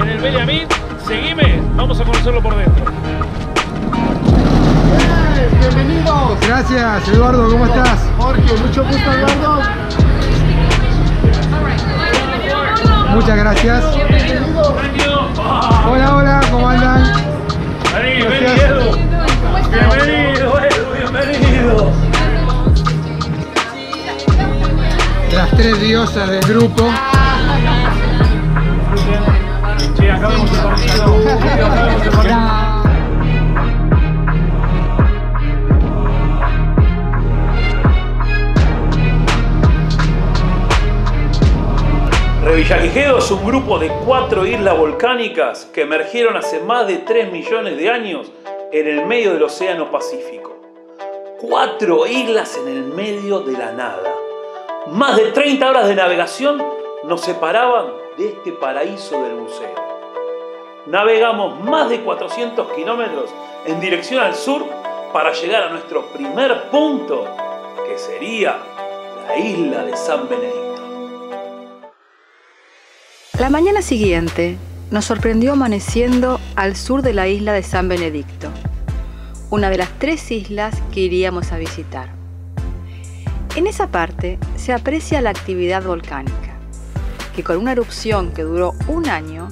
en el Bellamín. Seguime, vamos a conocerlo por dentro. Bienvenidos. Gracias, Eduardo, ¿cómo estás? Jorge, mucho gusto, Eduardo. Muchas gracias. Hola, hola, ¿cómo andan? Bienvenido. Bienvenido, bienvenido. Las tres diosas del grupo. Sí, acá vemos el partido. Revillagigedo es un grupo de 4 islas volcánicas que emergieron hace más de 3 millones de años en el medio del océano Pacífico. 4 islas en el medio de la nada. Más de 30 horas de navegación nos separaban de este paraíso del buceo. Navegamos más de 400 kilómetros en dirección al sur para llegar a nuestro primer punto, que sería la isla de San Benedicto. La mañana siguiente nos sorprendió amaneciendo al sur de la isla de San Benedicto, una de las 3 islas que iríamos a visitar. En esa parte se aprecia la actividad volcánica, que con una erupción que duró un año,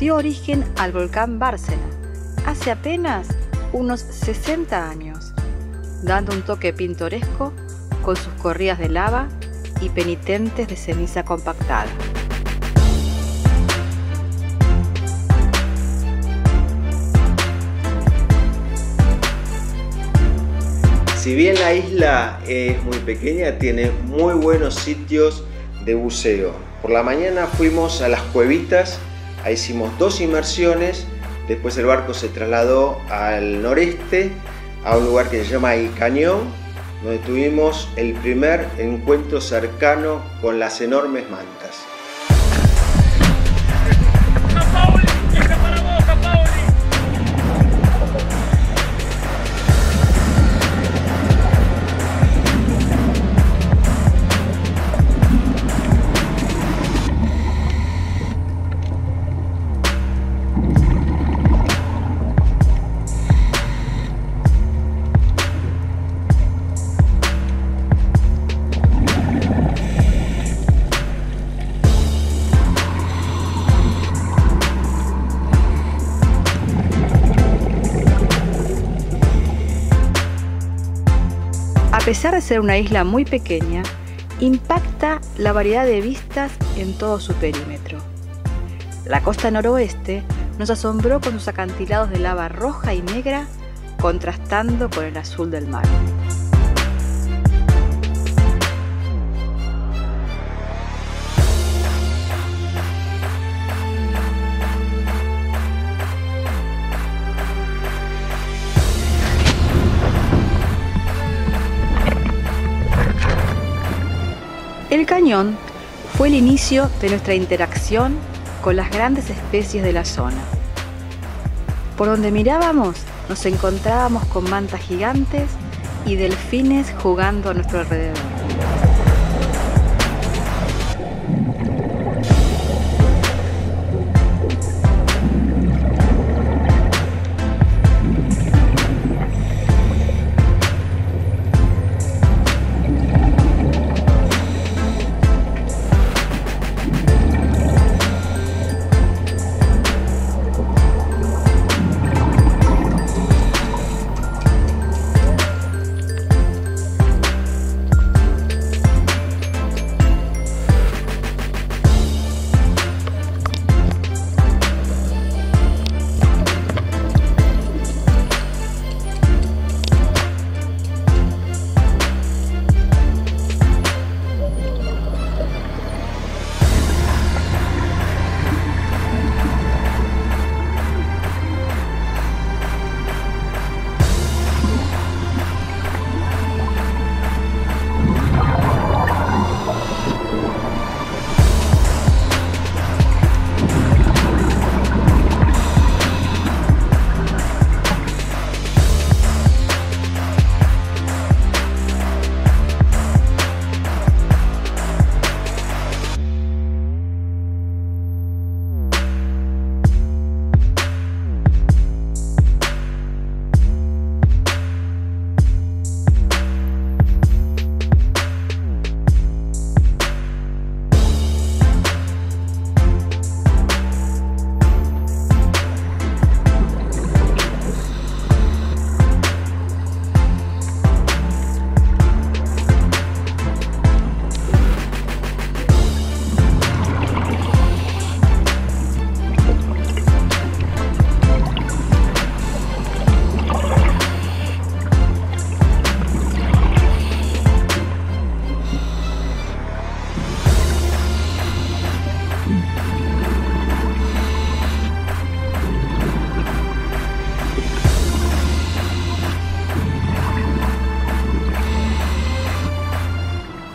dio origen al volcán Bárcena, hace apenas unos 60 años, dando un toque pintoresco con sus corridas de lava y penitentes de ceniza compactada. Si bien la isla es muy pequeña, tiene muy buenos sitios de buceo. Por la mañana fuimos a las cuevitas, ahí hicimos 2 inmersiones, después el barco se trasladó al noreste, a un lugar que se llama El Cañón, donde tuvimos el primer encuentro cercano con las enormes mantas. A pesar de ser una isla muy pequeña, impacta la variedad de vistas en todo su perímetro. La costa noroeste nos asombró con sus acantilados de lava roja y negra, contrastando con el azul del mar. El cañón fue el inicio de nuestra interacción con las grandes especies de la zona. Por donde mirábamos, nos encontrábamos con mantas gigantes y delfines jugando a nuestro alrededor.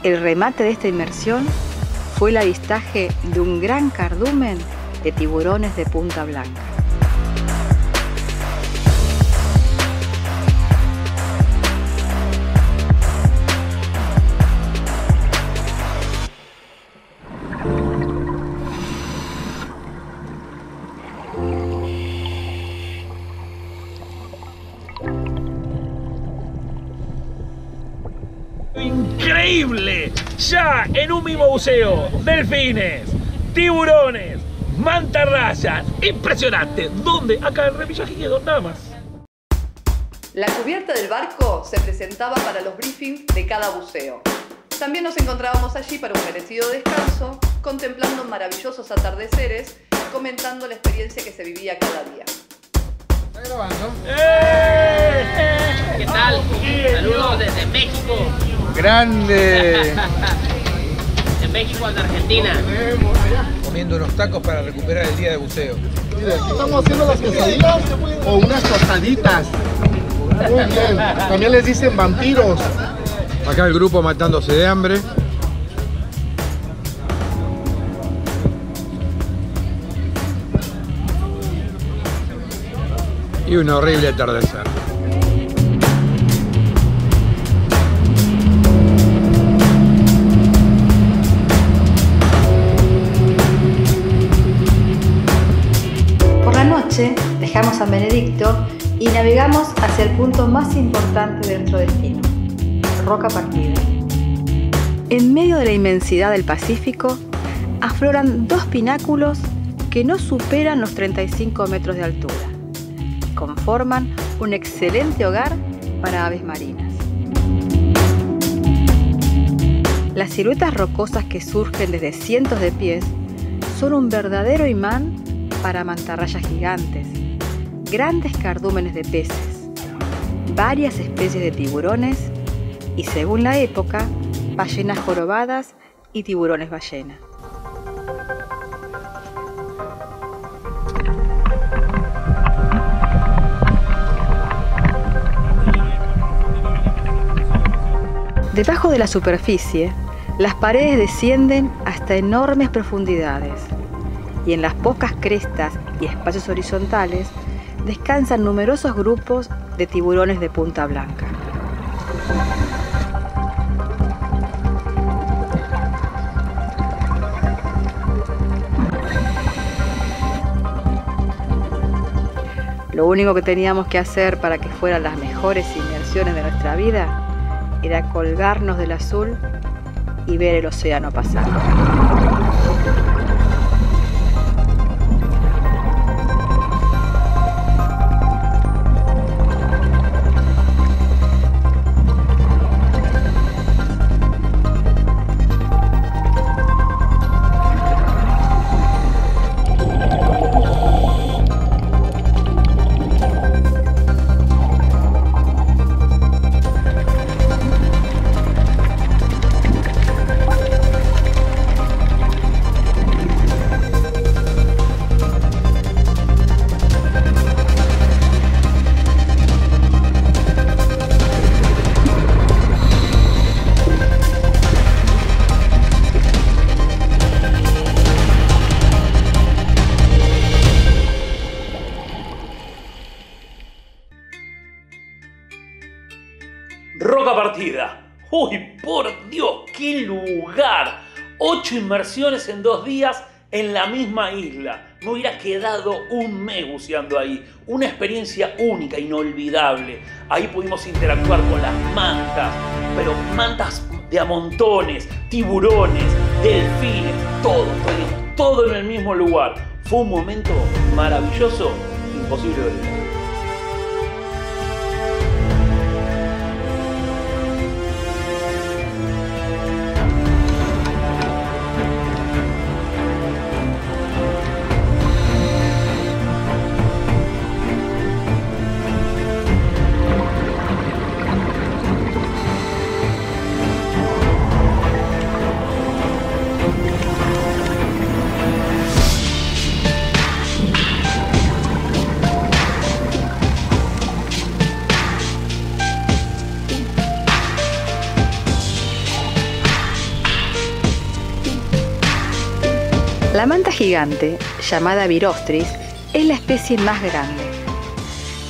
El remate de esta inmersión fue el avistaje de un gran cardumen de tiburones de punta blanca. ¡Increíble! Ya en un mismo buceo, delfines, tiburones, mantarrayas, impresionante. ¿Dónde? Acá en Revillagigedo, nada más. La cubierta del barco se presentaba para los briefings de cada buceo. También nos encontrábamos allí para un merecido descanso, contemplando maravillosos atardeceres, comentando la experiencia que se vivía cada día. ¿Está grabando? ¿Qué tal? Saludos desde México. ¡Grande! De México a la Argentina. Comiendo unos tacos para recuperar el día de buceo. Estamos haciendo las quesadillas o unas tostaditas. Muy bien. También les dicen vampiros. Acá el grupo matándose de hambre. Y un horrible atardecer. Dejamos San Benedicto y navegamos hacia el punto más importante de nuestro destino, Roca Partida. En medio de la inmensidad del Pacífico, afloran dos pináculos que no superan los 35 metros de altura. Conforman un excelente hogar para aves marinas. Las siluetas rocosas que surgen desde cientos de pies son un verdadero imán para mantarrayas gigantes, grandes cardúmenes de peces, varias especies de tiburones y, según la época, ballenas jorobadas y tiburones ballena. Debajo de la superficie, las paredes descienden hasta enormes profundidades, y en las pocas crestas y espacios horizontales descansan numerosos grupos de tiburones de punta blanca. Lo único que teníamos que hacer para que fueran las mejores inmersiones de nuestra vida era colgarnos del azul y ver el océano pasar. Roca Partida. ¡Uy, por Dios, qué lugar! 8 inmersiones en 2 días en la misma isla. Me hubiera quedado un mes buceando ahí. Una experiencia única, inolvidable. Ahí pudimos interactuar con las mantas, pero mantas de a montones, tiburones, delfines, todo en el mismo lugar. Fue un momento maravilloso, imposible de olvidar. La manta gigante, llamada virostris, es la especie más grande.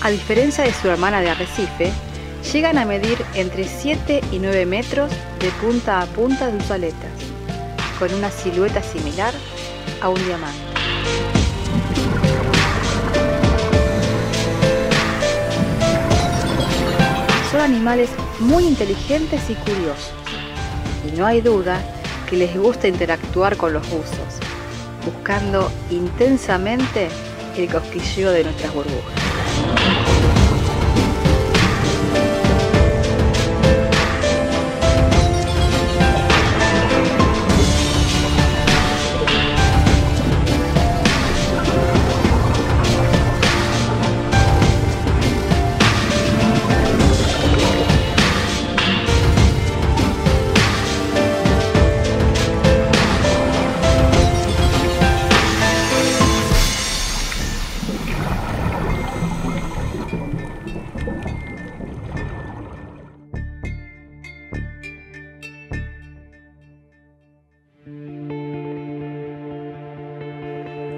A diferencia de su hermana de arrecife, llegan a medir entre 7 y 9 metros de punta a punta de sus aletas, con una silueta similar a un diamante. Son animales muy inteligentes y curiosos, y no hay duda que les gusta interactuar con los buzos, buscando intensamente el cosquilleo de nuestras burbujas.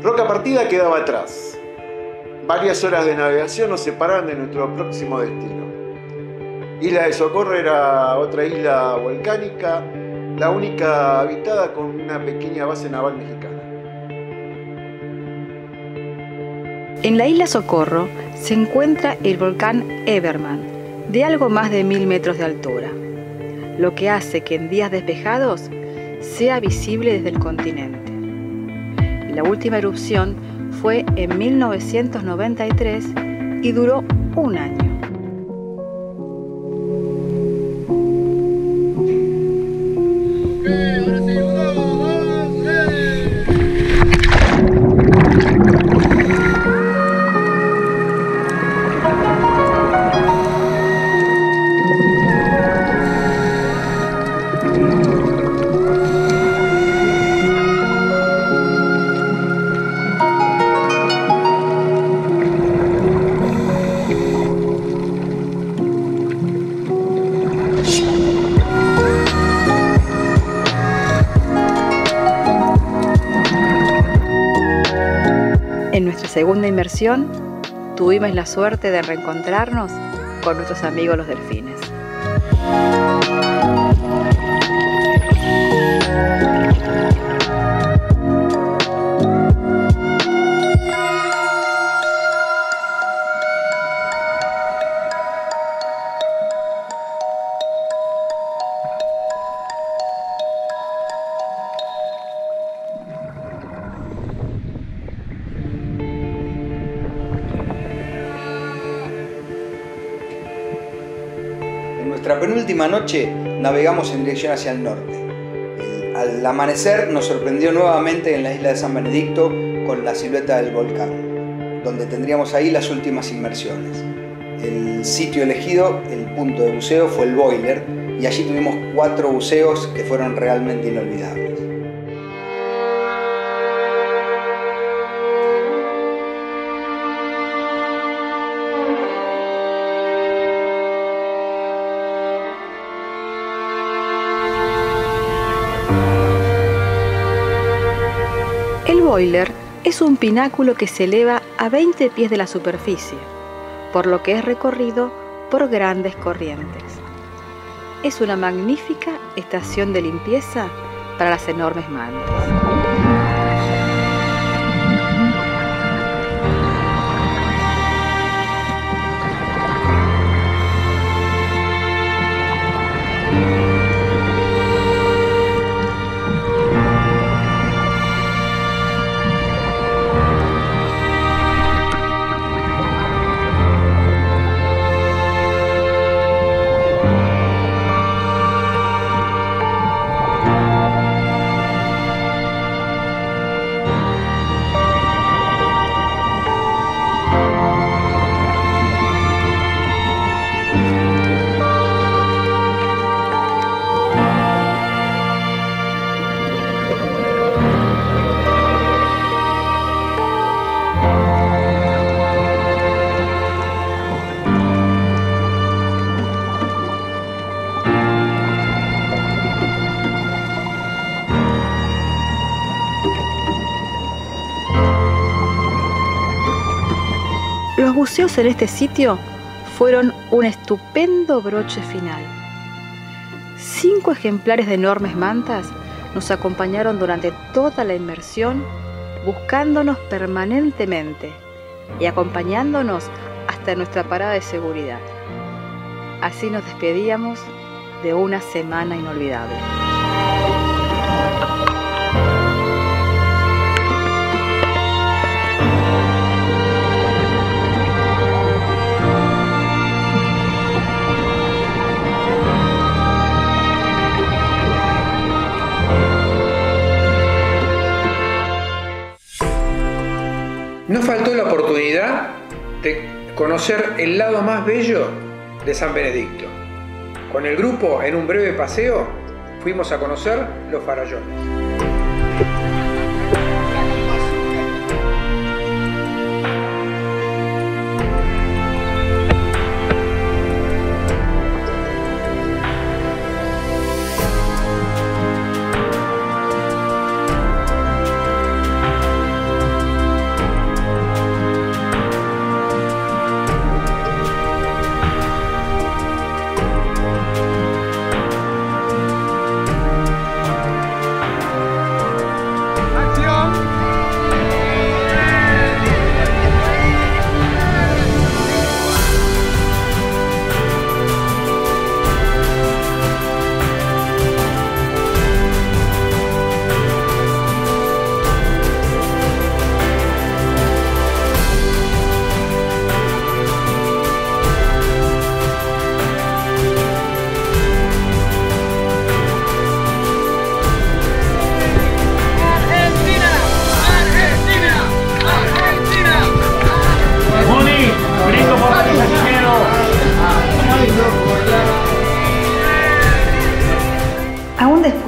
Roca Partida quedaba atrás. Varias horas de navegación nos separaban de nuestro próximo destino. Isla de Socorro era otra isla volcánica, la única habitada con una pequeña base naval mexicana. En la isla Socorro se encuentra el volcán Evermann, de algo más de 1000 metros de altura, lo que hace que en días despejados sea visible desde el continente. La última erupción fue en 1993 y duró un año. En nuestra segunda inmersión, tuvimos la suerte de reencontrarnos con nuestros amigos los delfines. Nuestra penúltima noche navegamos en dirección hacia el norte. Al amanecer nos sorprendió nuevamente en la isla de San Benedicto con la silueta del volcán, donde tendríamos ahí las últimas inmersiones. El sitio elegido, el punto de buceo, fue el Boiler, y allí tuvimos 4 buceos que fueron realmente inolvidables. El boiler es un pináculo que se eleva a 20 pies de la superficie, por lo que es recorrido por grandes corrientes. Es una magnífica estación de limpieza para las enormes mantas. buceos en este sitio fueron un estupendo broche final. 5 ejemplares de enormes mantas nos acompañaron durante toda la inmersión, buscándonos permanentemente y acompañándonos hasta nuestra parada de seguridad. Así nos despedíamos de una semana inolvidable. No faltó la oportunidad de conocer el lado más bello de San Benedicto. Con el grupo, en un breve paseo, fuimos a conocer los farallones.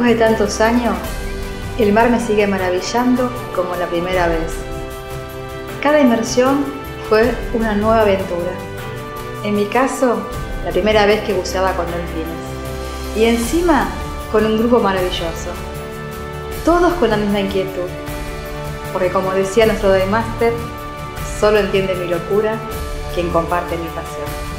De tantos años, el mar me sigue maravillando como la primera vez. Cada inmersión fue una nueva aventura. En mi caso, la primera vez que buceaba con delfines. Y encima, con un grupo maravilloso. Todos con la misma inquietud. Porque como decía nuestro Daymaster, solo entiende mi locura quien comparte mi pasión.